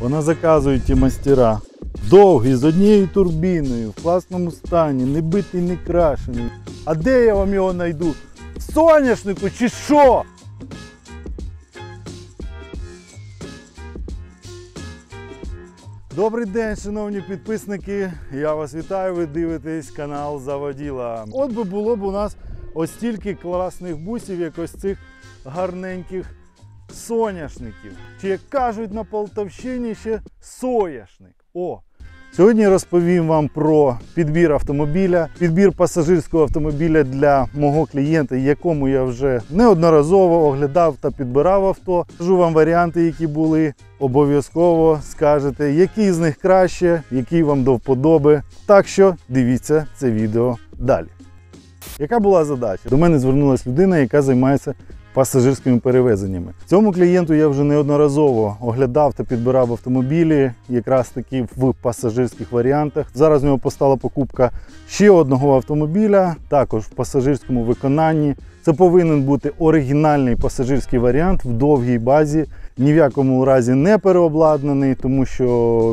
вона заказує ті мастера. Довгий, з однією турбіною, в класному стані, не битий, не крашений. А де я вам його знайду? В соняшнику чи що? Добрий день, шановні підписники! Я вас вітаю, ви дивитесь канал Заводіла. От би було б у нас ось стільки класних бусів, як ось цих гарненьких соняшників. Чи, як кажуть на Полтавщині, ще сояшник. О! Сьогодні розповім вам про підбір автомобіля, підбір пасажирського автомобіля для мого клієнта, якому я вже неодноразово оглядав та підбирав авто. Скажу вам варіанти, які були. Обов'язково скажете, який з них краще, який вам до вподоби. Так що дивіться це відео далі. Яка була задача? До мене звернулася людина, яка займається пасажирськими перевезеннями. Цьому клієнту я вже неодноразово оглядав та підбирав автомобілі, якраз таки в пасажирських варіантах. Зараз в нього постала покупка ще одного автомобіля, також в пасажирському виконанні. Це повинен бути оригінальний пасажирський варіант в довгій базі, ні в якому разі не переобладнаний, тому що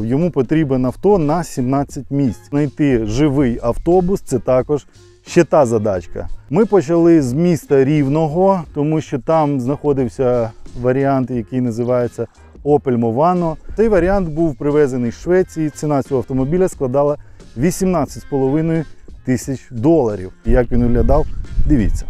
йому потрібен авто на 17 місць. Знайти живий автобус – це також ще та задачка. Ми почали з міста Рівного, тому що там знаходився варіант, який називається Opel Movano. Цей варіант був привезений з Швеції, ціна цього автомобіля складала 18,5 тисяч доларів. Як він виглядав, дивіться.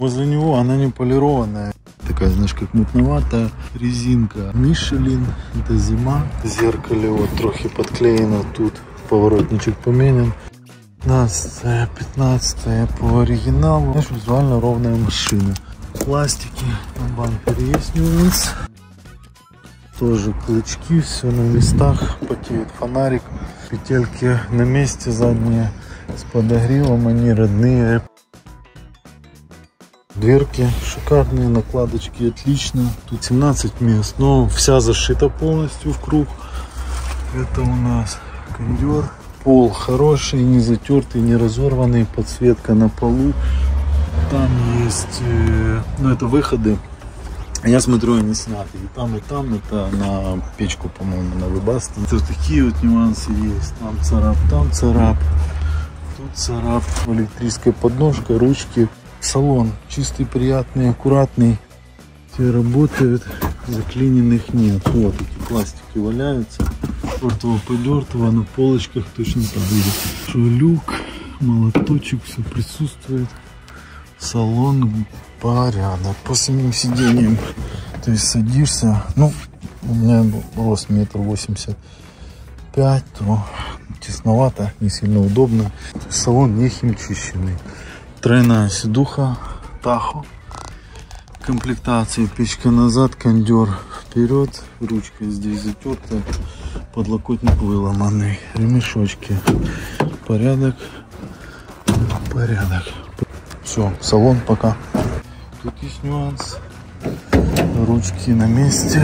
Возле нього вона не полірована. Така, знаєш, як мутновата резинка. Michelin, це зима. Зеркало трохи підклеєно, тут поворотничок помінен. 15-15 по оригиналу. Знаешь, визуально ровная машина. Пластики на бампере есть нюанс. Тоже клычки, все на местах. Потеет фонарик. Петельки на месте, задние с подогревом, они родные. Дверки шикарные, накладочки отлично. Тут 17 мест, но вся зашита полностью в круг. Это у нас кондер. Пол хороший, не затертый, не разорванный, подсветка на полу. Там есть, ну это выходы, я смотрю, они сняты. И там, это на печку, по-моему, на Webasta. Тут такие вот нюансы есть, там царап, тут царап. Электрическая подножка, ручки. Салон чистый, приятный, аккуратный. Все работают, заклиненных нет. Вот эти пластики валяются. Портово-подертово, на полочках точно так будет. Люк, молоточек, все присутствует. Салон порядок. По самим сиденьям, то есть садишься, ну, у меня рост 1,85 м, то тесновато, не сильно удобно. Салон не химчищенный. Тройная сидуха, тахо. Комплектации: печка назад, кондер вперед, ручка здесь затертая, подлокотник выломанный, ремешочки, порядок. Все, салон пока. Тут есть нюанс, ручки на месте,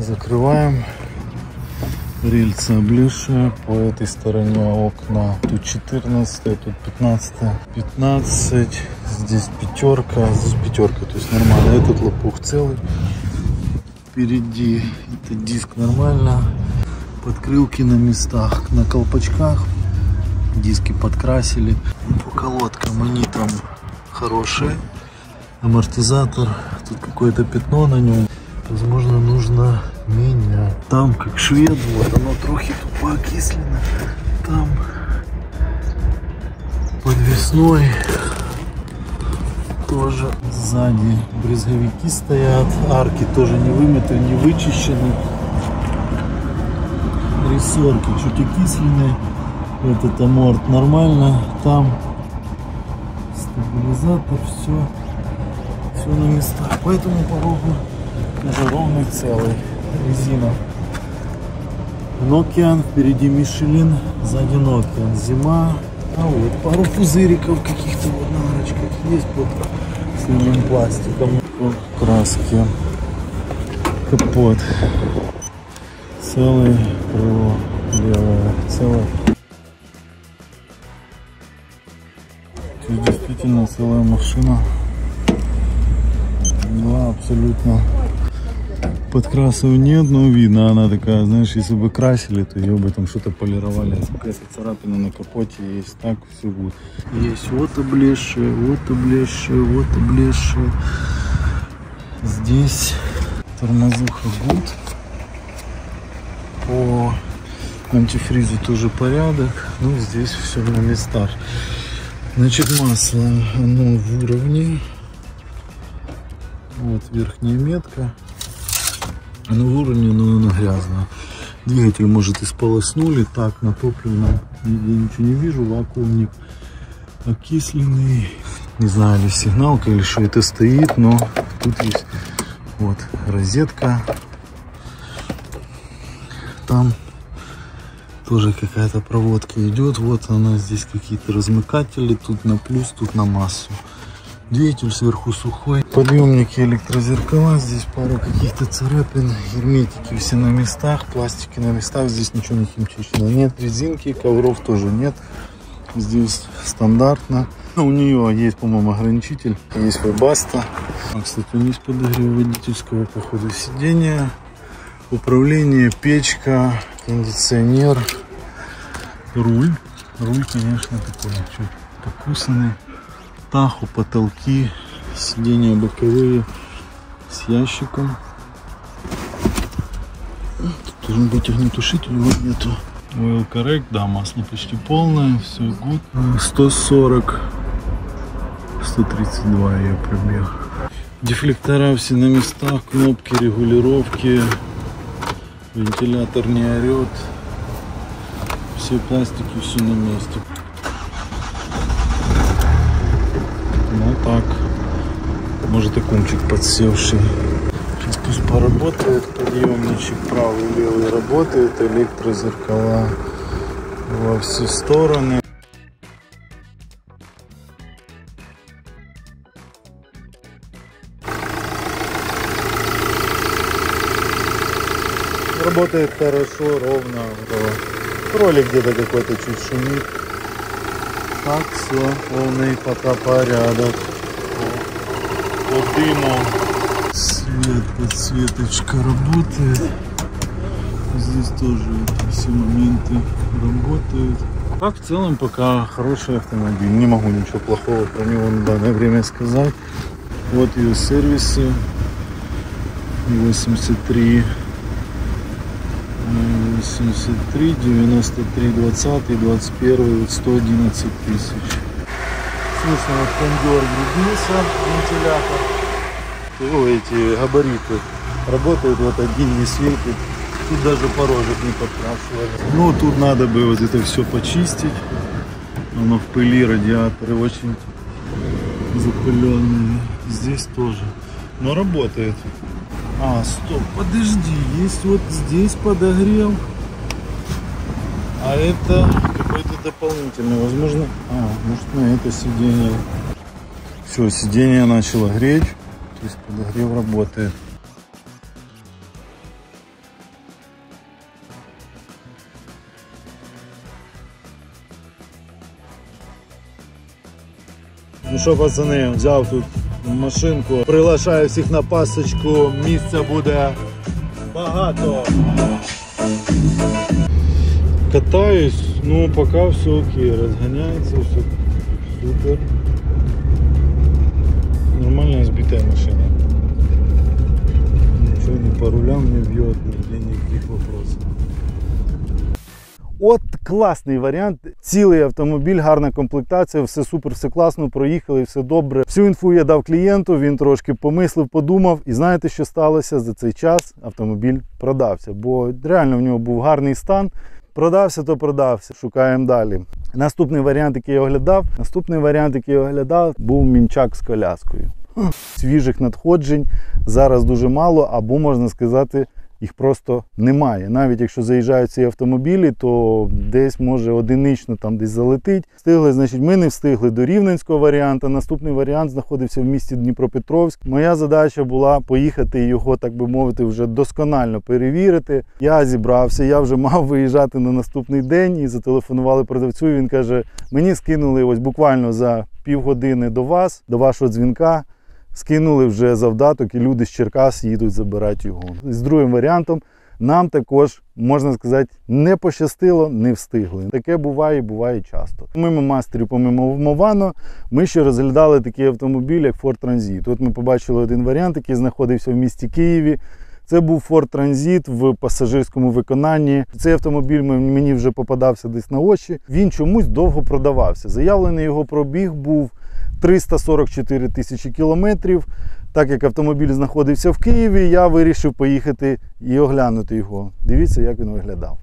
закрываем, рельсы облезшие, по этой стороне окна, тут 14, тут 15, 15. Здесь пятерка, здесь пятерка, то есть нормально. Этот лопух целый. Впереди это диск нормально. Подкрылки на местах, на колпачках. Диски подкрасили. По колодкам они там хорошие. Амортизатор, тут какое-то пятно на нем. Возможно, нужно менять. Там как швед, вот оно трохи тупо окислено. Там подвесной. Тоже сзади брезговики стоят, арки тоже не вымыты, не вычищены, рессорки чуть окисленные, этот аморт нормально, там стабилизатор, все на местах, поэтому порогу уже ровный целый, резина. Nokian, впереди Michelin, сзади Nokian, зима. А вот пару пузыриков каких-то вот на арочках есть под синим пластиком. Краски. Капот. Целое крыло. Белое. Целое. Тут действительно целая машина. Да, абсолютно. Под красою нет, но видно, она такая, знаешь, если бы красили, то ее бы там что-то полировали. Какая-то царапина на капоте есть, так все будет. Есть вот облезшие, вот облезшие, вот облезшие. Здесь тормозуха гуд. По антифризу тоже порядок. Ну, здесь все на местах. Значит, масло, оно в уровне. Вот верхняя метка. Оно в уровне, но оно грязное. Двигатель, может, исполоснули. Так, на топливном я ничего не вижу. Вакуумник окисленный. Не знаю, ли сигналка, или что это стоит, но тут есть вот розетка. Там тоже какая-то проводка идет. Вот она, здесь какие-то размыкатели. Тут на плюс, тут на массу. Двигатель сверху сухой. Подъемники, электрозеркала. Здесь пару каких-то царапин. Герметики все на местах. Пластики на местах. Здесь ничего не химчищено. Нет резинки. Ковров тоже нет. Здесь стандартно. У нее есть, по-моему, ограничитель. Есть Webasta. Кстати, у нее есть подогрев водительского по ходу сидения. Управление, печка, кондиционер, руль. Руль, конечно, такой чуть покусанный. Тахо, потолки, сиденья боковые с ящиком. Тут должен быть огнетушитель, его нету. Oil correct, да, масло почти полное, все good. 140, 132 я пробег. Дефлектора все на местах, кнопки регулировки, вентилятор не орет, все пластики, все на месте. Ну так, может и кумчик подсевший. Сейчас пусть поработает, подъемничек правый и левый работает, электрозеркала во все стороны. Работает хорошо, ровно. Ролик где-то какой-то чуть шумит. Так, все, полный пока порядок. По дыму. Свет, подсветочка работает. Здесь тоже все моменты работают. Так, в целом пока хороший автомобиль. Не могу ничего плохого про него на данное время сказать. Вот ее сервисы. 83, 93, 20 и 21, вот 111 тысяч. Слышно, кондер грубился, вентилятор. О, эти габариты работают, вот один не светит. Тут даже порожек не подкрашивали. Ну, тут надо бы вот это все почистить. Оно в пыли, радиаторы очень запыленные. Здесь тоже. Но работает. А, стоп, подожди, есть вот здесь подогрев, а это какой-то дополнительный, возможно, может на это сиденье. Все, сиденье начало греть, то есть подогрев работает. Ну що, пацани, взяв тут машинку, приглашаю всіх на пасочку, місця буде багато. Катаюсь, ну поки все окей, розганяється, все супер. Нормально збита машина. Нічого не по рулям не б'є, ніде ніяких вопросів. От класний варіант, цілий автомобіль, гарна комплектація, все супер, все класно, проїхали, все добре. Всю інфу я дав клієнту, він трошки помислив, подумав і знаєте, що сталося? За цей час автомобіль продався, бо реально в нього був гарний стан. Продався, то продався. Шукаємо далі. Наступний варіант, який я оглядав, був мінчак з коляскою. Свіжих надходжень зараз дуже мало, або можна сказати, їх просто немає. Навіть якщо заїжджають ці автомобілі, то десь може одинично там десь залетить. Встигли, значить, ми не встигли до рівненського варіанта. Наступний варіант знаходився в місті Дніпропетровськ. Моя задача була поїхати і його, так би мовити, вже досконально перевірити. Я зібрався, я вже мав виїжджати на наступний день і зателефонували продавцю. І він каже, мені скинули ось буквально за півгодини до вашого дзвінка. скинули вже завдаток і люди з Черкас їдуть забирати його. З другим варіантом нам також, можна сказати, не пощастило, не встигли. Таке буває і буває часто. Помимо мастерів, помимо Movano, ми ще розглядали такий автомобіль, як Ford Transit. От ми побачили один варіант, який знаходився в місті Києві. Це був Ford Transit в пасажирському виконанні. Цей автомобіль мені вже попадався десь на очі. Він чомусь довго продавався. Заявлений його пробіг був 344 тисячі кілометрів. Так як автомобіль знаходився в Києві, я вирішив поїхати і оглянути його. Дивіться, як він виглядав.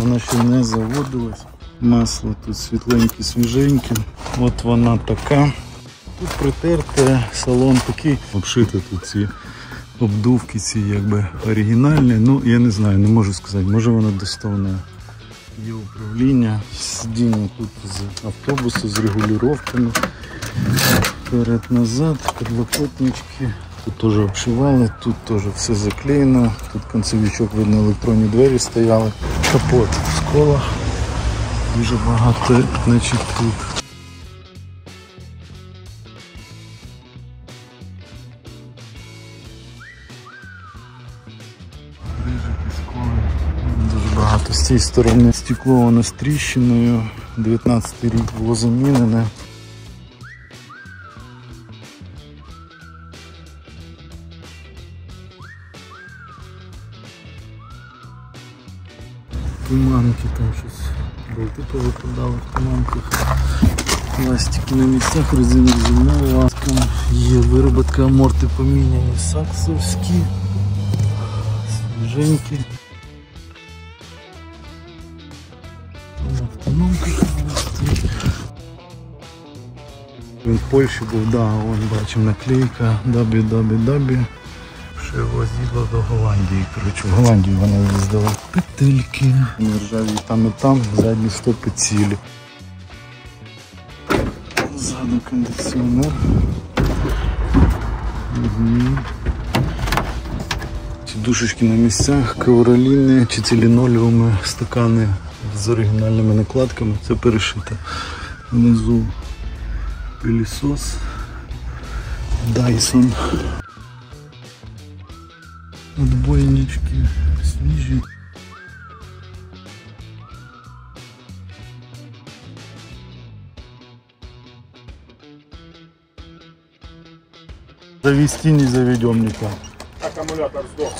Вона ще не заводилась. Масло тут світленьке, свіженьке. От вона така. Тут притерте, салон такий. Обшити тут ці обдувки, ці якби оригінальні. Ну, я не знаю, не можу сказати, може вона доставна. Є управління, сидіння тут з автобусу, з регулюваннями. Вперед-назад, підлокотнички. Тут теж обшивали, тут теж все заклеєно. Тут концевичок, видно, електронні двері стояли. Капот в сколах. Дуже багато, значить, тут. З цієї сторони стекло воно з тріщиною, 19-й рік було замінене. Туманки там щось, болти повипадали в туманках. Пластики на місцях, резина зимова. Є виробітка, аморти поміняні, саксовські, свіженькі. Він в Польщі був, да, ось бачимо наклейка WWW. Ще возила до Голландії, коротше, в Голландію вона виїздила. Петельки, нержаві там і там, задні стопи цілі. Ззаду кондиціонер. Угу. Ці душечки на місцях, ковроліни чи ці лінолеуми, стакани з оригінальними накладками, це перешито. Внизу пилісос, Dyson. Отбойнички свіжі. Завести не заведем никак. Аккумулятор сдох.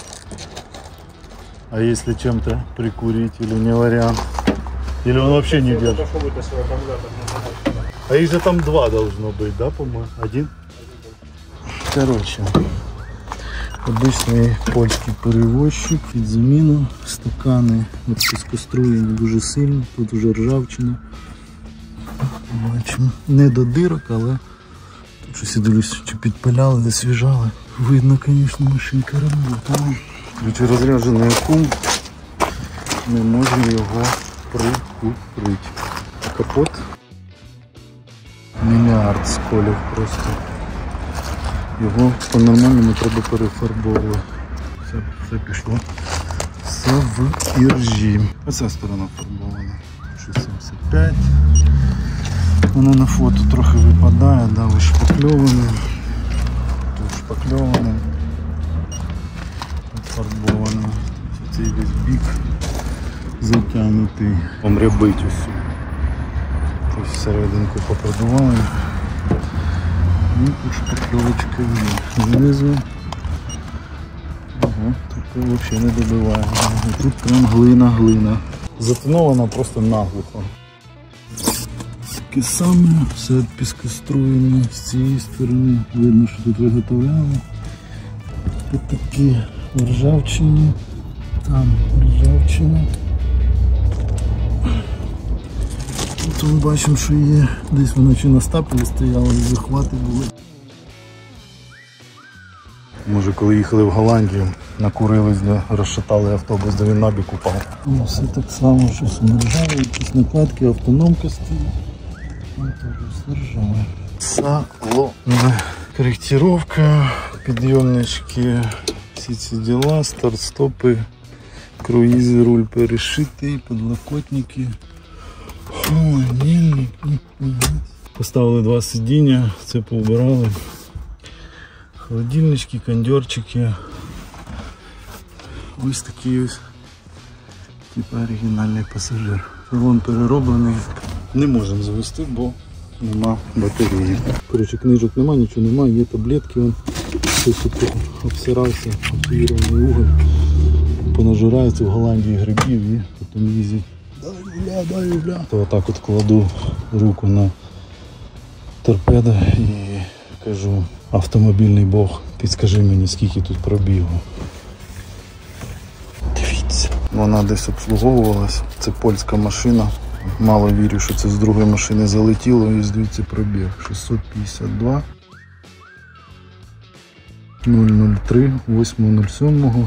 А если чем-то прикурить или не вариант? Или он вообще не держит? А их же там два должно быть, да, по-моему? Один? Короче, обычный польский перевозчик, під заміну, стакани, скоструєні дуже сильно, тут вже ржавчина. Бачимо, не до дирок, але тут щось, я дивлюсь, чи підпиляли, засвіжали. Видно, звісно, машинка робота. Розряджений акум, не можемо його прикурити. Капот. Мільярд сколів просто. Його по-нормальному треба перефарбовувати. Все пішло. Все в іржі. Оця сторона фарбована. 675. Воно на фото трохи випадає, да, вишпакльоване. Тут шпакльоване. Фарбовано. Цей весь бік затягнутий. Помрябить усю. Ось всерединку попадували. І тут шпакльовочка знизу. Ага, тут взагалі не добиває. І тут прям глина-глина. Затонована просто наглухо. Таке саме, все піскоструєно з цієї сторони. Видно, що тут виготовляли. Тут такі ржавчини. Там ржавчина. Тут ми бачимо, що є, десь воно чи на стапелі стояло, захвати були. Може, коли їхали в Голландію, накурились, розшатали автобус, де він набік упав. Ну, все так само, щось ржаве, якісь накладки, автономка стоїть. Воно теж все ржаве. Салонна. Коректировка, підйомнички, всі ці діла, старт-стопи, круїзи, руль перешитий, підлокотники. О, ні, Поставили два сидіння, це поубирали. Холодильнички, кондерчики. Ось такий ось типу оригінальний пасажир. Салон перероблений. Не можемо завести, бо нема батареї. Короче, книжок нема, нічого нема, є таблетки. Все тут обсирався, обсирований уголь. Понажирається в Голландії грибів і потім їздять. Дай, бля. То отак от кладу руку на торпеду і кажу: автомобільний бог, підскажи мені, скільки тут пробігу. Дивіться. Вона десь обслуговувалась, це польська машина. Мало вірю, що це з другої машини залетіло і звідси пробіг. 652. 003, 8.07.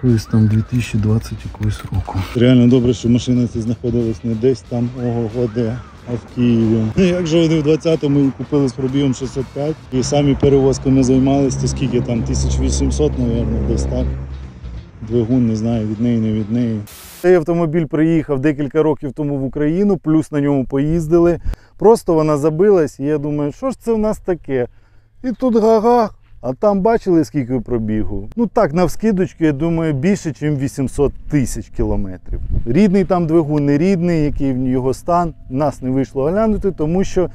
Колись там 2020 якогось року. Реально добре, що машина ця знаходилась не десь там, ого, де, а в Києві. Як же вони в 20-му її купили з пробігом 605 і самі перевозками займалися, то скільки там, 1800, мабуть, десь так. Двигун, не знаю, від неї, не від неї. Цей автомобіль приїхав декілька років тому в Україну, плюс на ньому поїздили. Просто вона забилась і я думаю, що ж це в нас таке? І тут га-га. А там бачили, скільки пробігу? Ну так, навскидочку, я думаю, більше, ніж 800 тисяч кілометрів. Рідний там двигун, не рідний, який його стан, нас не вийшло оглянути, тому що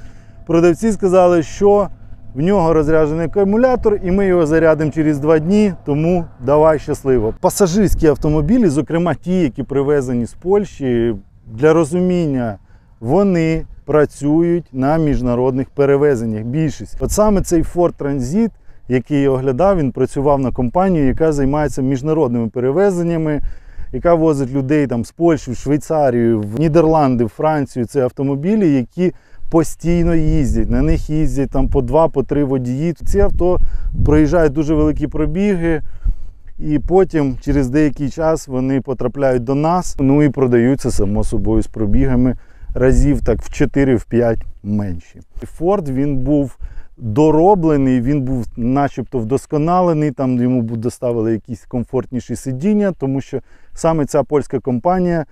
продавці сказали, що в нього розряджений акумулятор і ми його зарядимо через 2 дні, тому давай щасливо. Пасажирські автомобілі, зокрема ті, які привезені з Польщі, для розуміння, вони працюють на міжнародних перевезеннях, більшість. От саме цей Ford Transit, який я оглядав, він працював на компанію, яка займається міжнародними перевезеннями, яка возить людей там з Польщі, в Швейцарію, в Нідерланди, в Францію. Це автомобілі, які постійно їздять, на них їздять там по 2-3 водії. Ці авто проїжджають дуже великі пробіги і потім через деякий час вони потрапляють до нас, ну і продаються само собою з пробігами разів так в 4-5 менші. Ford, він був дороблений, він був начебто вдосконалений, там йому доставили якісь комфортніші сидіння, тому що саме ця польська компанія,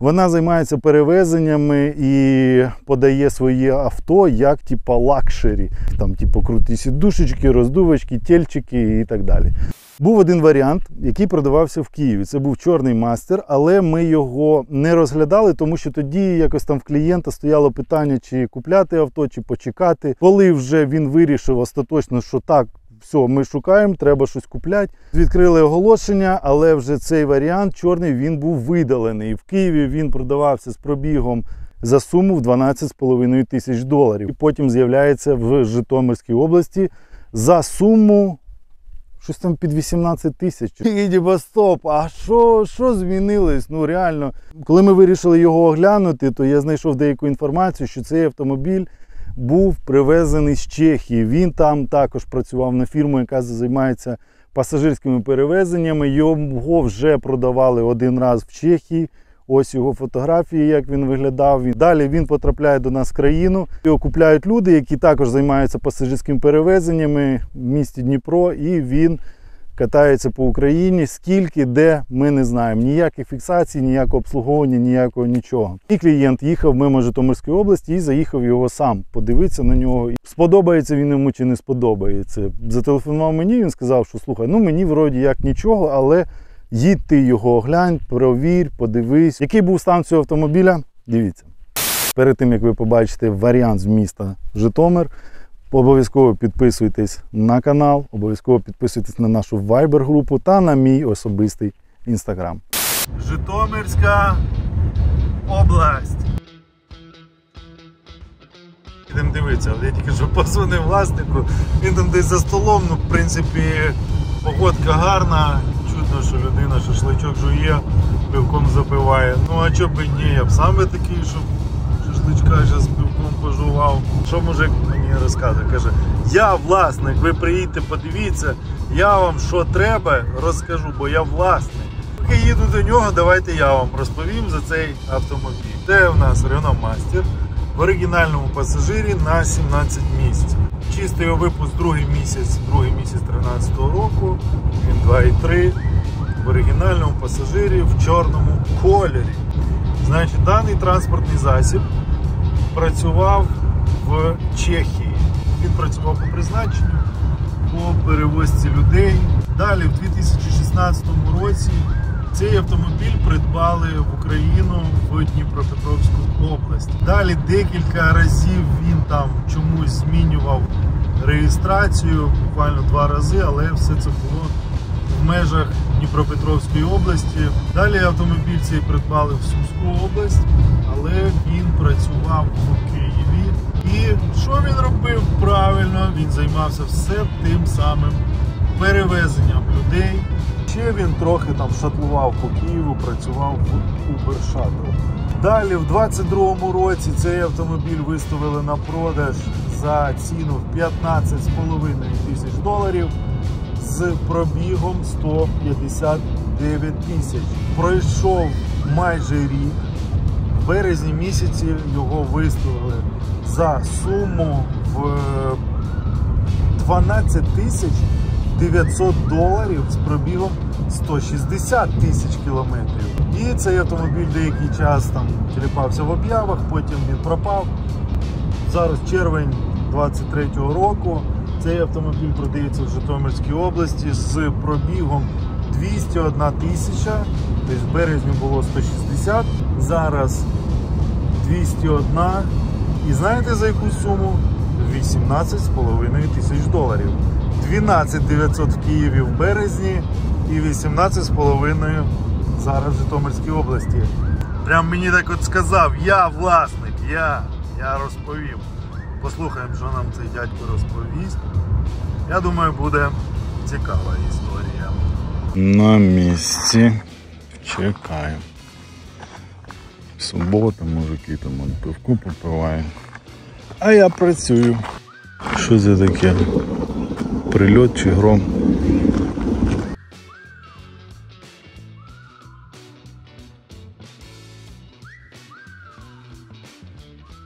вона займається перевезеннями і подає своє авто як типа лакшері. Там типу круті сідушечки, роздувочки, тільчики і так далі. Був один варіант, який продавався в Києві. Це був чорний мастер, але ми його не розглядали, тому що тоді якось там в клієнта стояло питання, чи купляти авто, чи почекати. Коли вже він вирішив остаточно, що так, все, ми шукаємо, треба щось купляти. Відкрили оголошення, але вже цей варіант чорний, він був видалений. В Києві він продавався з пробігом за суму в 12,5 тисяч доларів. І потім з'являється в Житомирській області за суму щось там під 18 тисяч. І діба, стоп, а що змінилось? Ну реально, коли ми вирішили його оглянути, то я знайшов деяку інформацію, що цей автомобіль був привезений з Чехії. Він там також працював на фірму, яка займається пасажирськими перевезеннями. Його вже продавали один раз в Чехії. Ось його фотографії, як він виглядав. Далі він потрапляє до нас в країну. Його купляють люди, які також займаються пасажирськими перевезеннями в місті Дніпро. І він катається по Україні. Скільки, де, ми не знаємо. Ніяких фіксацій, ніякого обслуговування, ніякого нічого. І клієнт їхав мимо Житомирської області і заїхав його сам. Подивитися на нього. Сподобається він йому чи не сподобається. Зателефонував мені, він сказав, що слухай, ну мені вроді як нічого, але їдь ти його оглянь, провір, подивись. Який був стан цього автомобіля? Дивіться. Перед тим, як ви побачите варіант з міста Житомир, обов'язково підписуйтесь на канал, обов'язково підписуйтесь на нашу Viber-групу та на мій особистий Instagram. Житомирська область. Йдемо дивитися, але я тільки що позвонив власнику, він там десь за столом, ну в принципі погодка гарна. Чудно, що людина шашличок жує, пивком запиває. Ну а чо б і ні, я б саме такий, щоб шашличка ще з пивком пожував. Що мужик мені розказує? Каже, я власник, ви приїдьте, подивіться, я вам що треба розкажу, бо я власник. Поки їду до нього, давайте я вам розповім за цей автомобіль. Це в нас Рено Master в оригінальному пасажирі на 17 місць. Чистий випуск другий місяць 13 року, він 2.3, в оригінальному пасажирі в чорному кольорі. Значить, даний транспортний засіб працював в Чехії. Він працював по призначенню, по перевозці людей. Далі, в 2016 році, цей автомобіль придбали в Україну, в Дніпропетровську область. Далі декілька разів він там чомусь змінював реєстрацію, буквально 2 рази, але все це було в межах Дніпропетровської області. Далі автомобіль цей придбали в Сумську область, але він працював в Києві. І що він робив правильно? Він займався все тим самим перевезенням людей. Ще він трохи там шатлував по Києву, працював в Uber-шатлі. Далі, в 2022 році, цей автомобіль виставили на продаж за ціну в $15,5 тисяч з пробігом 159 тисяч. Пройшов майже рік. В березні місяці його виставили за суму в $12,900 з пробігом 160 тисяч кілометрів. І цей автомобіль деякий час там тіліпався в об'явах, потім він пропав. Зараз червень 23-го року. Цей автомобіль продається в Житомирській області з пробігом 201 тисяча. Тобто в березні було 160, зараз 201. І знаєте за яку суму? $18,5 тисяч. $12,900 в Києві в березні і $18,5 зараз в Житомирській області. Прям мені так от сказав, я власник, я розповів. Послухаємо, що нам цей дядько розповість. Я думаю, буде цікава історія. На місці. Чекаємо. Субота, мужики там пивку попивають. А я працюю. Що це таке? Прильот чи гром?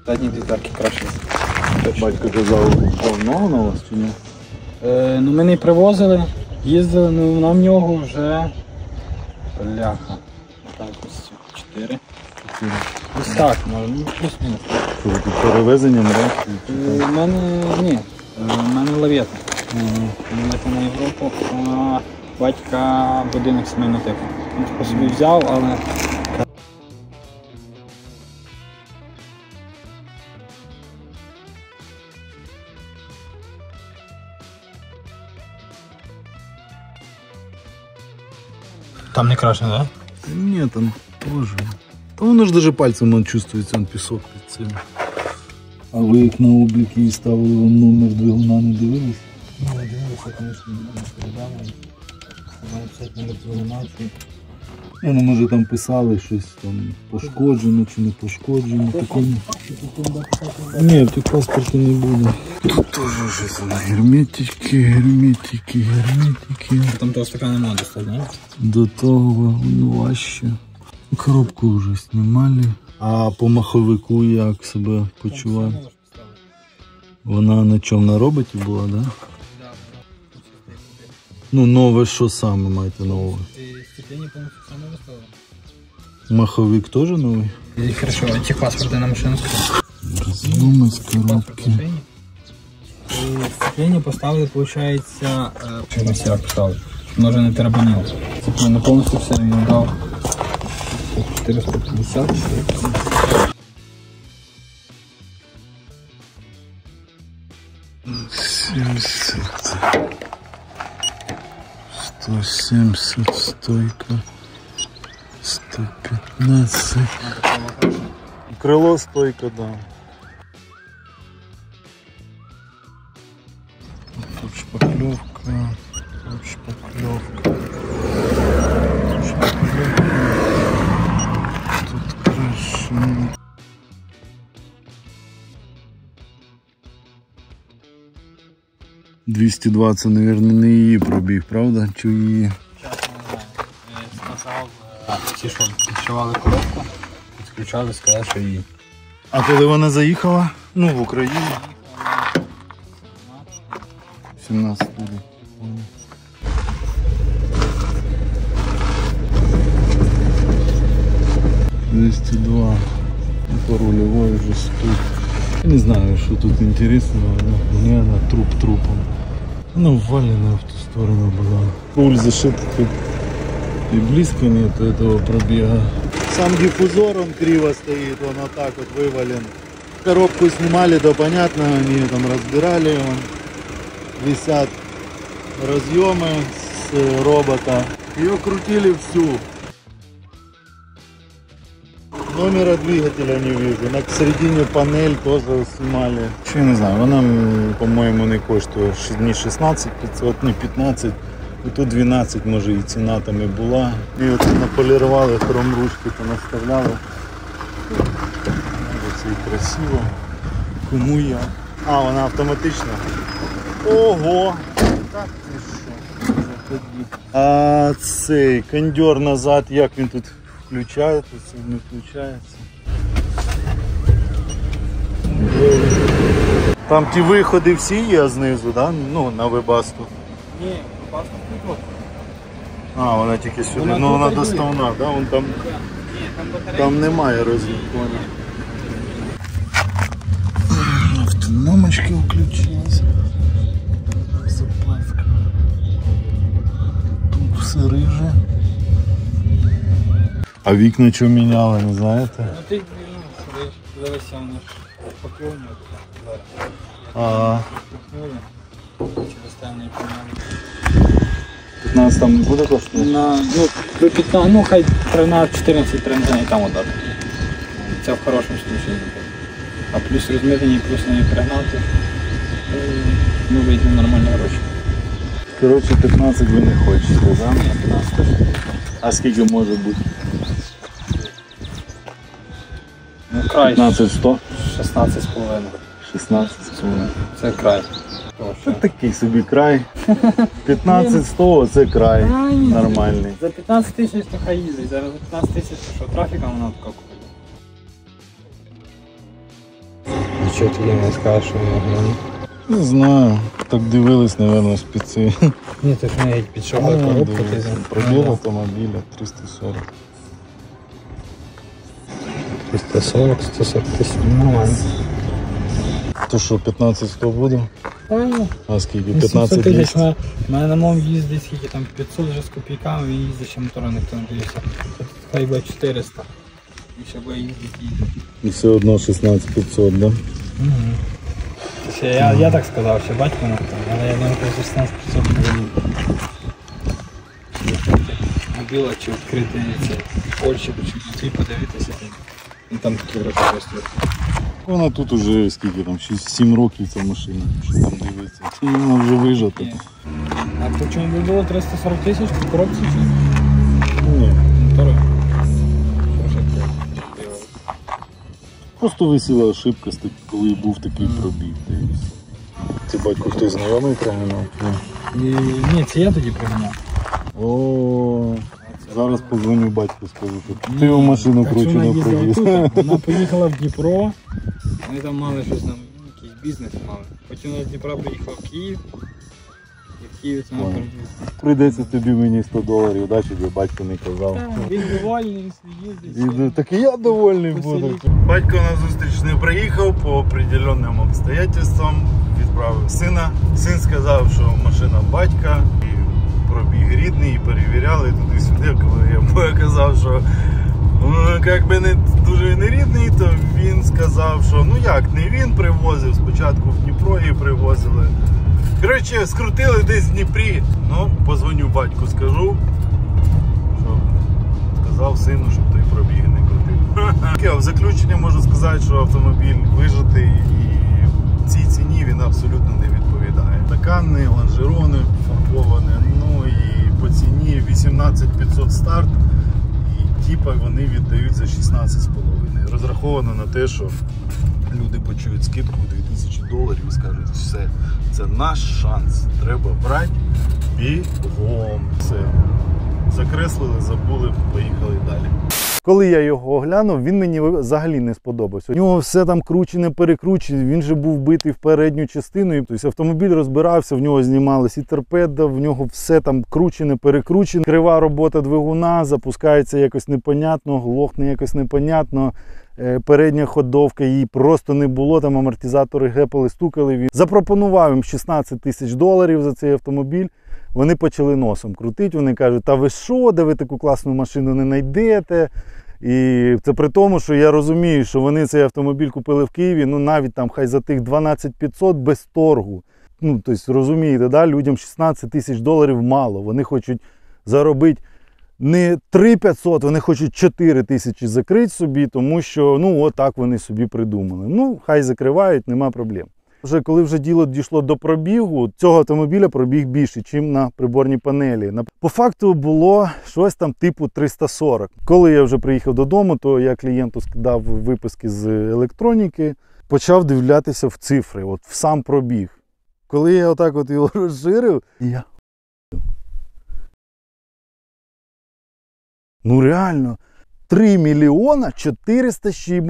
Задні дві дверки краще. Батько казав, давно на вас чи ні? Ну, ми не привозили, їздили, ну на нього вже ляха. Так, ось 4. Ось так, ну плюс-мінус. Що, тут перевезенням, так? У мене, ні, у мене лавета. Лавета на Європу, а батька будинок сімейного типу. Він по собі взяв, але... Там не крашено, да? Ні, там тоже. Там воно ж даже пальцем он чувствується, он пісок під цим. А ви як на облік її ставили, вам номер двигуна не дивились? Ну, я дивився, звісно, не передали. Знаю, номер двигуна. Ну, може там писали щось там пошкоджено чи не пошкоджено. Ні, тут паспорта не буде. Тут теж вже герметики, герметики, герметики. Там того стакана не треба стати, не? До того важче. Коробку вже знімали. А по маховику як себе почуваю? Вона на чому, на роботі була, так? Да? Ну, нове що саме маєте на увазі? Маховик тоже новый? Хорошо, эти паспорты на машину. Разъем из коробки. И сцепление поставили, получается... Почему все поставили? Он уже не тарабанил. Сцепление полностью все, он дал 450. $170, стойка, $115. Крыло, стойка, да. Тут шпаклевка, тут шпаклевка, тут шпаклевка, тут крыша. $220, наверное, не її пробіг, правда? Чи її? Чесно, не знаю. Ті, що відчували коробку, відключали, сказали, що її. А коли вона заїхала? Ну, в Україну. 17 людей. $202. По рульової вже 100. Не знаю, что тут интересного, но мне она труп трупом. Она ввалена в ту сторону была. Пуль зашит тут. И близко нет этого пробега. Сам диффузор, он криво стоит, он вот так вот вывален. Коробку снимали, да понятно, они там разбирали его. Висят разъемы с робота. Ее крутили всю. Номера двигателя не вижу. На середине панель тоже снимали. Еще не знаю, она, по-моему, не коштує не 16500, не 15. І тут 12, може, і ціна там і була. І от наполірували, хромручки понаставляли. Це і красиво. Кому я? А, вона автоматична. Ого! Так ти що? Заходи. А цей кондьор назад, як він тут включається, не включається. Там ті виходи всі є знизу, да? Ну, на Webasta. Ні. А, вона тільки сюди, вона, ну вона доставна, так? Да? Вон там, там немає роз'єднання. Автономочки включилися. Запаска. Тут все риже. А вікна чого міняли, не знаєте? Ну ти дивишся, зависянеш. Попівню. Ага. Через тайне поміняли. 15 там не буде коштувати? Ну, 15, ну хай 13-14 транзитний там отак. Це в хорошому случаї. А плюс розмитнення, плюс не пригнати. Ми вийдемо нормальні гроші. Коротше, 15 ви не хочете, так? Ні, 15 теж. А скільки може бути? Ну, край. 15-100? 16,5. 16,5. Це край. Це такий собі край. 15-100 це край нормальний. За 15 тисяч то хай їздить, зараз за 15 тисяч що, трафіка вона така купить. Нічого тобі не скажеш, що вона грає? Не знаю, так дивились, мабуть, спеці. Ні, так не як підшивали коробку. Пробіг автомобіля 340. 340, 140 тисяч, нормально. То що, 15-100 буде? А скільки? 15 тисяч? У мене на моєму їздить скільки там 500 вже з копійками, він їздить ще мотора, ніхто не дивився. Хай би 400. І ще би їздить. І все одно 16500, да? Угу. Я так сказав, ще батько на тому, але я думаю, що 16500 не вийде. Мобіла чи відкрити в Польщі, чи подивитися, і там такі роки постійно. Вона тут уже скільки там, 6-7 років ця машина, що там дивиться. І вона вже вижата. А то чому не було 340 тисяч в коробці чи? Ні. Просто висіла ошибка, коли був такий пробіг. Це батько хтось знайомий приміняв? Ні, це я тоді приміняв. О. Зараз подзвоню батьку, скажу, що ти його машину кручу на проїзд. Вона поїхала в Дніпро, вони там мали щось, там якийсь бізнес мали. Потім вона з Дніпра приїхала в Київ, і в Київ вона переїздила. Прийдеться тобі мені 100 доларів, да, щоб я батьку не казав. Він довольний, він їздить. Так і я довольний буду. Батько на зустріч не приїхав по определенним обстоятельствам, відправив сина. Син сказав, що машина батька. Пробіг рідний і перевіряли туди-сюди, коли я казав, що якби не дуже не рідний, то він сказав, що ну як, не він привозив, спочатку в Дніпро її привозили. Коротше, скрутили десь в Дніпрі. Ну, позвоню батьку, скажу, що сказав сину, щоб той пробіг не крутив. В заключення можу сказати, що автомобіль вижитий і цій ціні він абсолютно не відповідає. Такани, лонжерони, фарбовані. По ціні 18500 старт і типа вони віддають за 16,5. Розраховано на те, що люди почують скидку у 2000 доларів і скажуть, все, це наш шанс, треба брати бігом. Все, закреслили, забули, поїхали далі. Коли я його оглянув, він мені взагалі не сподобався. У нього все там кручене, перекручене, він же був битий в передню частину. Тобто автомобіль розбирався, в нього знімались і торпеда, в нього все там кручене, перекручене. Крива робота двигуна, запускається якось непонятно, глохне якось непонятно. Передня ходовка, її просто не було, там амортизатори гепали, стукали. Він запропонував їм $16 000 за цей автомобіль. Вони почали носом крутити, вони кажуть, та ви що, де ви таку класну машину не знайдете? І це при тому, що я розумію, що вони цей автомобіль купили в Києві, ну навіть там хай за тих 12 500 без торгу. Ну, тобто, розумієте, да? Людям $16 000 мало, вони хочуть заробити не 3 500, вони хочуть 4 000 закрити собі, тому що, ну, отак вони собі придумали. Ну, хай закривають, нема проблем. Коли вже діло дійшло до пробігу, цього автомобіля пробіг більше, ніж на приборній панелі. По факту було щось там типу 340. Коли я вже приїхав додому, то я клієнту скидав виписки з електроніки, почав дивлятися в цифри, от в сам пробіг. Коли я отак от його розширив, я... Ну реально, 3 400 000.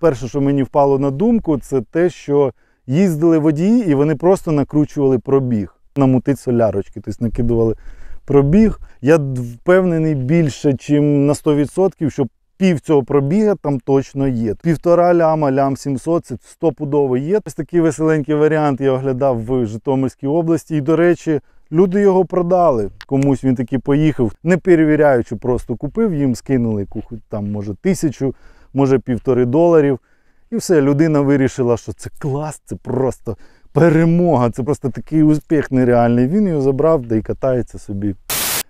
Перше, що мені впало на думку, це те, що їздили водії і вони просто накручували пробіг. Намутить солярочки, тобто накидували пробіг. Я впевнений більше, ніж на 100%, що пів цього пробіга там точно є. 1,5 ляма, 1,7 ляма, це стопудово є. Ось такий веселенький варіант я оглядав в Житомирській області. І, до речі, люди його продали, комусь він таки поїхав, не перевіряючи, просто купив, їм скинули там, може, 1000, може, $1,5. І все, людина вирішила, що це клас, це просто перемога, це просто такий успіх нереальний. Він його забрав, да й катається собі.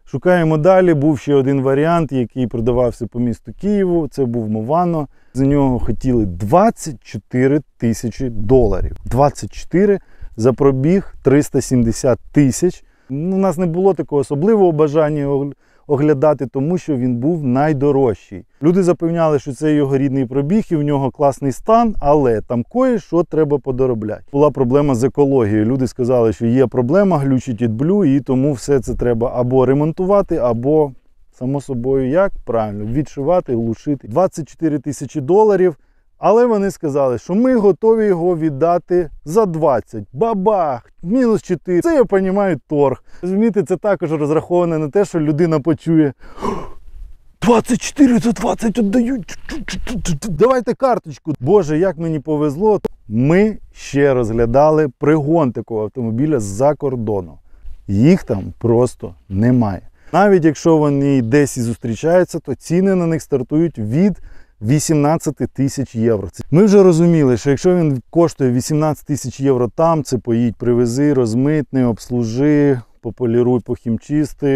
Шукаємо далі, був ще один варіант, який продавався по місту Києву, це був Movano. За нього хотіли $24 000. 24 за пробіг 370 000. У нас не було такого особливого бажання оглядати, тому що він був найдорожчий. Люди запевняли, що це його рідний пробіг і в нього класний стан, але там кое-що треба подоробляти. Була проблема з екологією. Люди сказали, що є проблема, глючить від блю, і тому все це треба або ремонтувати, або, само собою, як правильно, відшивати, глушити. $24 000. Але вони сказали, що ми готові його віддати за 20. Бабах! Мінус 4. Це, я розумію, торг. Розумієте, це також розраховане на те, що людина почує. 24 за 20 віддають. Давайте карточку. Боже, як мені повезло. Ми ще розглядали пригон такого автомобіля з-за кордону. Їх там просто немає. Навіть якщо вони десь і зустрічаються, то ціни на них стартують від... 18 000 євро. Ми вже розуміли, що якщо він коштує 18 000 євро там, це поїдь, привези, розмитни, обслужи, пополіруй, похімчисти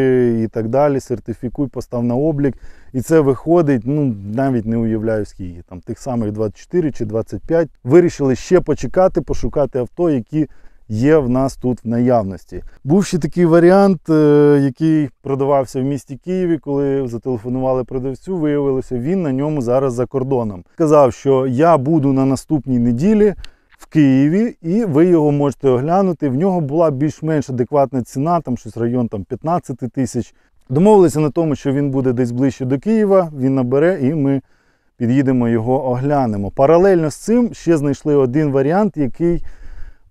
і так далі, сертифікуй, постав на облік. І це виходить, ну навіть не уявляю скільки, там тих самих 24 чи 25. Вирішили ще почекати, пошукати авто, які є в нас тут в наявності. Був ще такий варіант, який продавався в місті Києві, коли зателефонували продавцю, виявилося, він на ньому зараз за кордоном. Сказав, що я буду на наступній неділі в Києві і ви його можете оглянути. В нього була більш-менш адекватна ціна, там щось район там 15 000. Домовилися на тому, що він буде десь ближче до Києва, він набере і ми під'їдемо його оглянемо. Паралельно з цим ще знайшли один варіант, який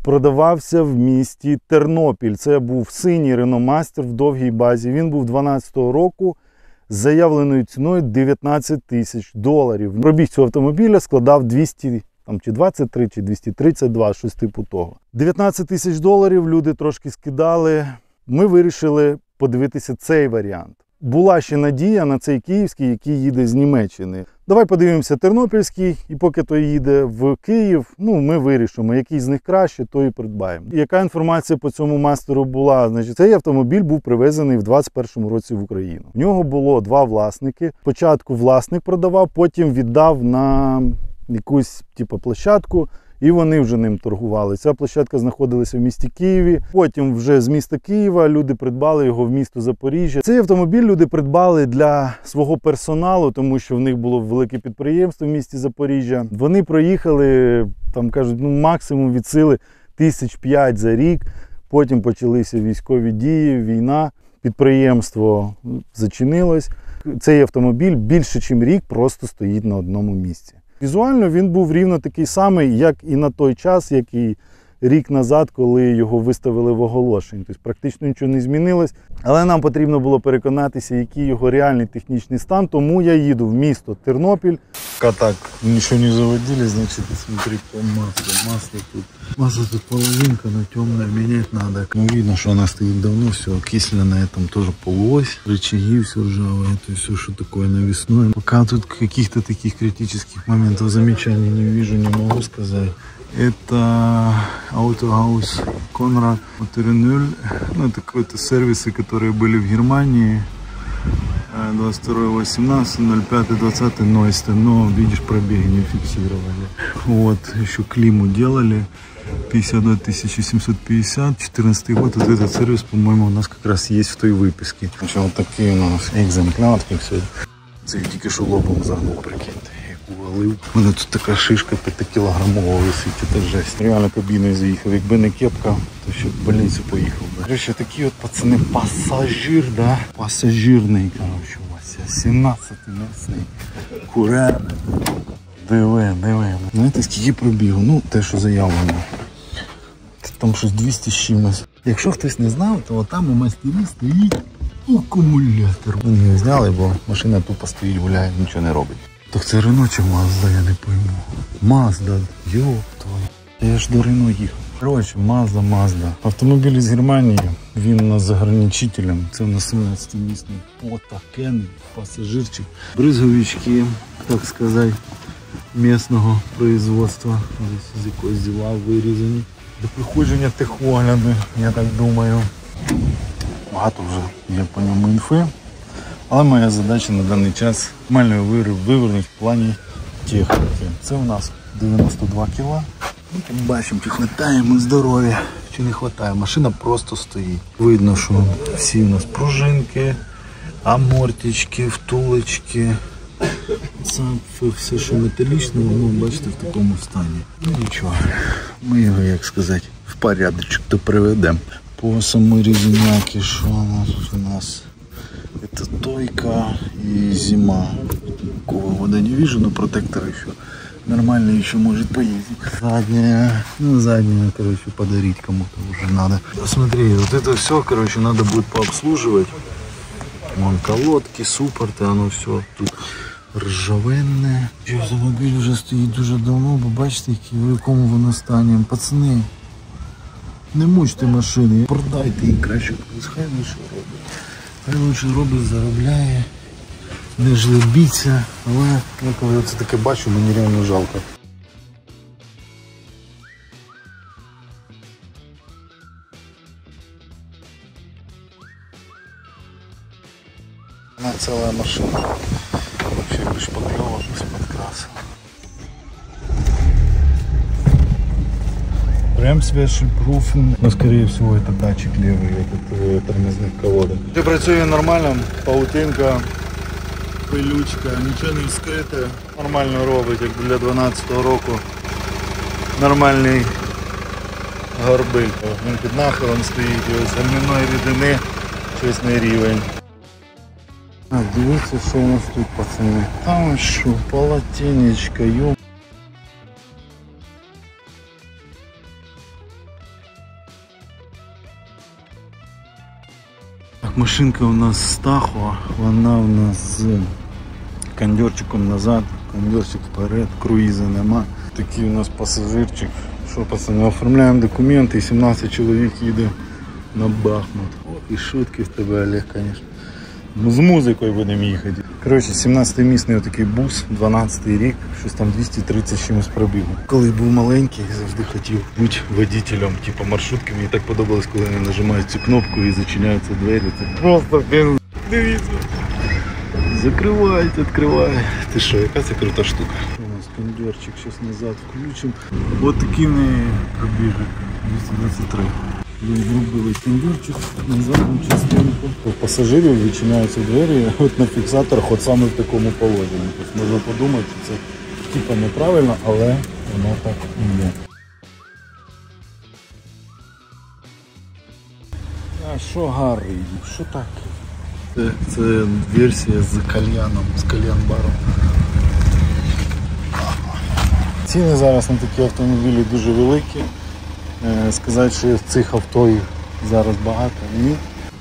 продавався в місті Тернопіль. Це був синій Рено Мастер в довгій базі. Він був 12-го року з заявленою ціною $19 000. Пробіг цього автомобіля складав 200, там, чи 23, чи 232, щось типу того. $19 000 люди трошки скидали. Ми вирішили подивитися цей варіант. Була ще надія на цей київський, який їде з Німеччини. Давай подивимося тернопільський, і поки той їде в Київ, ну ми вирішимо, який з них краще, то і придбаємо. Яка інформація по цьому мастеру була? Значить, цей автомобіль був привезений в 2021 році в Україну. В нього було 2 власники. Спочатку власник продавав, потім віддав на якусь типу площадку, і вони вже ним торгували. Ця площадка знаходилася в місті Києві. Потім вже з міста Києва люди придбали його в місто Запоріжжя. Цей автомобіль люди придбали для свого персоналу, тому що в них було велике підприємство в місті Запоріжжя. Вони проїхали, там кажуть, ну максимум від сили 5 тисяч за рік. Потім почалися військові дії, війна, підприємство зачинилось. цей автомобіль більше, ніж рік просто стоїть на одному місці. Візуально він був рівно такий самий, як і на той час, як і рік назад, коли його виставили в оголошенні. Тобто практично нічого не змінилось. Але нам потрібно було переконатися, який його реальний технічний стан, тому я їду в місто Тернопіль. Кота нічого не заводили, значить, смотри, по маслу. Масло тут половинка, но темное, менять надо. Ну, видно, что она стоит давно, все окисленное, там тоже полуось, рычаги все ржавые, это все, что такое навесное. Пока тут каких-то таких критических моментов замечаний не вижу, не могу сказать. Это Autohaus Konrad Motorenull. Ну, это какие-то сервисы, которые были в Германии. 22-18, 05-20-0, но, видишь, пробеги не фиксировали. Вот, еще климу делали, 52 750, 14 год, вот этот сервис, по-моему, у нас как раз есть в той выписке. Вот такие у нас экземплярки, все. Тільки що лобом загнул, прикиньте, яку валив. У мене тут така шишка 5-кілограмова висить, це жесть. Реально кабіною заїхав, якби не кепка, то ще в больницю поїхав би. Короче, такі от пацани, пасажир, да? Пасажирний, короче, Вася, 17-й місний. Курена. Диви. Знаєте, скільки пробігу? Ну, те, що заявлено. Там щось 200 з чимось. Якщо хтось не знав, то там у майстерні стоїть акумулятор. Ми його зняли, бо машина тупо стоїть, гуляє, нічого не робить. Так це Рено чи Мазда, я не пойму. Мазда, йоп твою. Я ж до Рено їхав. Коротше, Мазда. Автомобіль із Германії, він у нас з ограничителем. Це у нас 17-місний потакенний пасажирчик. Бризговички, так сказати, місцевого производства. З якогось зіла вирізані. До проходження техогляду, я так думаю. Багато вже є по ньому інфи, але моя задача на даний час мальний вивернути в плані техніки. Це у нас 92 кіла. Ми там бачимо, чи вистачає ми здоров'я, чи не вистачає. Машина просто стоїть. Видно, що всі у нас пружинки, амортички, втулочки. Сам все, що металічне, воно, бачите, в такому стані. Ну нічого, ми його, як сказати, в порядочок то приведемо. По самой резиняке, что у нас? Это тойка и зима. Такого вода не вижу, но протектор еще нормально еще может поездить. Задняя, короче, подарить кому-то уже надо. Смотри, вот это все, короче, надо будет пообслуживать. Вон колодки, суппорты, оно все тут ржавенное. Автомобиль уже стоит уже давно, вы бачите, в каком воно стані. Пацаны, не мучте машини, продайте її краще, хай лучше робить. Заробляє, не жлобіться, але я коли це таке бачу, мені реально жалко. Вона ціла машина, взагалі пришпакльована, підкрасила. Ну, скорее всего, это датчик левый, этот тормозных колодок. Все працює нормально, паутинка, пилючка, нічого не вскрите. Нормально робить, як для 12-го року. Нормальний горбиль. Він під нахилом стоїть, ось гальмівної рідини, чесний рівень. А, дивіться, що у нас тут, пацани. Там що, полотенечко, йо. Машинка у нас з Тахо, вона у нас з кондьорчиком назад, кондьорчик вперед, круїза нема. Такий у нас пасажирчик. Що, пацани, оформляємо документи і 17 чоловік їде на Бахмут. О, і шутки в тебе, Олег, звісно. Ми з музикою будемо їхати. Коротше, 17-місний отакий бус, 12-й рік, щось там 230 чимось пробігу. Коли був маленький, завжди хотів бути водителем, типу маршрутки. Мені так подобалось, коли вони нажимають цю кнопку і зачиняються двері. Це просто, блін, дивіться. Закривають, відкривають. Ти що, яка це крута штука. У нас кондьорчик, щось назад включимо. Ось такі в неї пробіжок, 223. Зробили кондьорчик на задню частинку. У пасажирів відчиняються двері, от на фіксаторах, от саме в такому положенні. Тобто можна подумати, що це типа неправильно, але воно так і є. А що, Гаррі, що так? це версія з кальяном, з кальян-баром. Ціни зараз на такі автомобілі дуже великі. Сказати, що цих авто зараз багато, ні.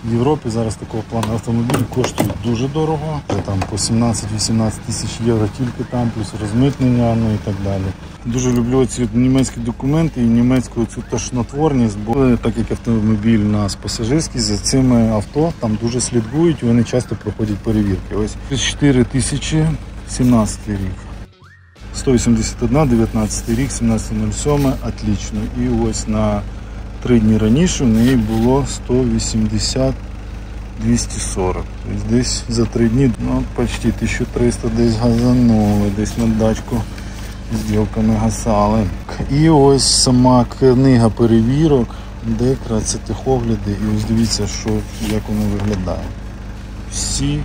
В Європі зараз такого плану автомобілі коштують дуже дорого. Там по 17-18 тисяч євро тільки там, плюс розмитнення, ну і так далі. Дуже люблю ці німецькі документи і німецьку цю тошнотворність, бо так як автомобіль у нас пасажирський, за цими авто там дуже слідкують і вони часто проходять перевірки. Ось 34 тисячі, 17 рік. 181, 19 рік, 17.07, отлично. І ось на 3 дні раніше в неї було 180, 240. Тобто десь за 3 дні, ну, почти 1300 десь газанули, десь на дачку з ділками гасали. І ось сама книга перевірок, декра, це техогляди, і ось дивіться, що, як воно виглядає. Всі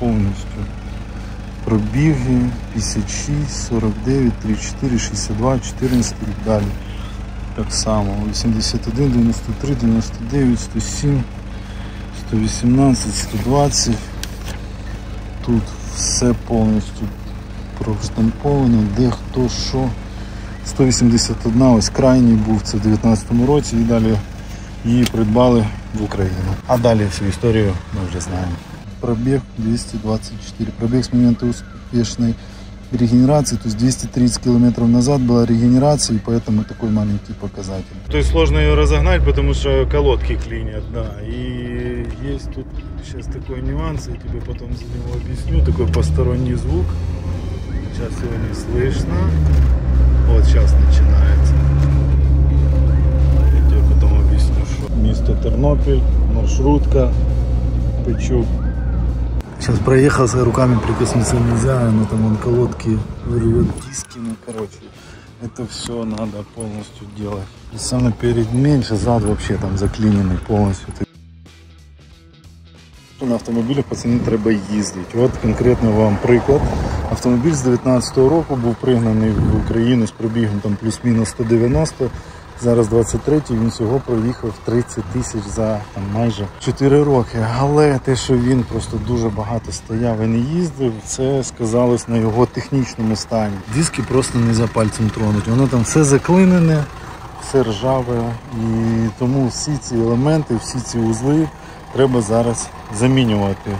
повністю. Пробіги 56, 49, 34, 62, 14 і далі. Так само 81, 93, 99, 107, 118, 120. Тут все повністю проштамповано, де хто що. 181, ось крайній був, це в 19-му році, і далі її придбали в Україну. А далі всю історію ми вже знаємо. Пробіг 224, пробіг з моменту успішної регенерации, то есть 230 километров назад была регенерация, и поэтому такой маленький показатель. То есть сложно ее разогнать, потому что колодки клинят, да. И есть тут сейчас такой нюанс, я тебе потом за него объясню, такой посторонний звук. Сейчас его не слышно. Вот сейчас начинается. Я тебе потом объясню, что. Место Тернопиль, маршрутка, Пичук. Сейчас проехался, руками прикоснуться нельзя, но там он колодки вырвет, диски, ну короче, это все надо полностью делать. И сам наперед меньше, зад вообще там заклиненный полностью. На автомобілях, пацани, треба їздити. От конкретно вам приклад. Автомобіль з 19-го року був пригнаний в Україну з пробігом там плюс-мінус 190. Зараз 23-й, він всього проїхав 30 тисяч за там, майже 4 роки. Але те, що він просто дуже багато стояв і не їздив, це сказалось на його технічному стані. Диски просто не за пальцем тронуть. Воно там все заклинене, все ржаве. І тому всі ці елементи, всі ці узли треба зараз замінювати.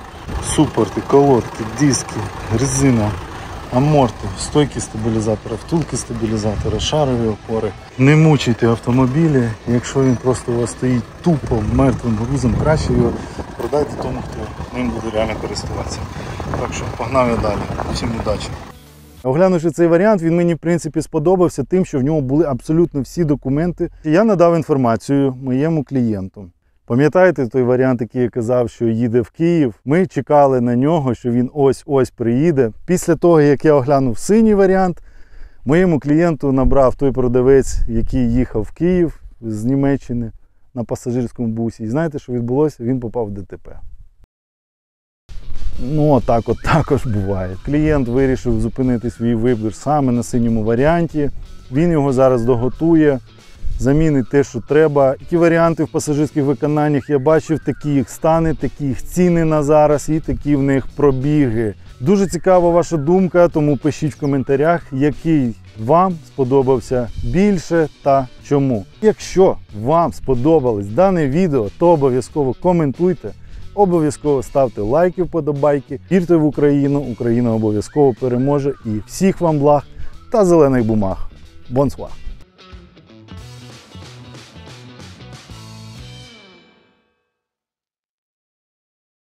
Супорти, колодки, диски, резина. Аморти, стойки стабілізатора, втулки стабілізатора, шарові опори. Не мучайте автомобілі, якщо він просто у вас стоїть тупо мертвим грузом, краще його продайте тому, хто ним буде реально користуватися. Так що погнав я далі. Всім удачі. Оглянувши цей варіант, він мені в принципі сподобався тим, що в ньому були абсолютно всі документи. Я надав інформацію моєму клієнту. Пам'ятаєте той варіант, який я казав, що їде в Київ? Ми чекали на нього, що він ось-ось приїде. Після того, як я оглянув синій варіант, моєму клієнту набрав той продавець, який їхав в Київ з Німеччини на пасажирському бусі. І знаєте, що відбулося? Він попав в ДТП. Ну, отак от також буває. Клієнт вирішив зупинити свій вибір саме на синьому варіанті. Він його зараз доготує. Замінить те, що треба. Які варіанти в пасажирських виконаннях я бачив, такі їх стани, такі їх ціни на зараз і такі в них пробіги. Дуже цікава ваша думка, тому пишіть в коментарях, який вам сподобався більше та чому. Якщо вам сподобалось дане відео, то обов'язково коментуйте, обов'язково ставте лайки, вподобайки, вірте в Україну, Україна обов'язково переможе і всіх вам благ та зелених бумаг. Бонсуа!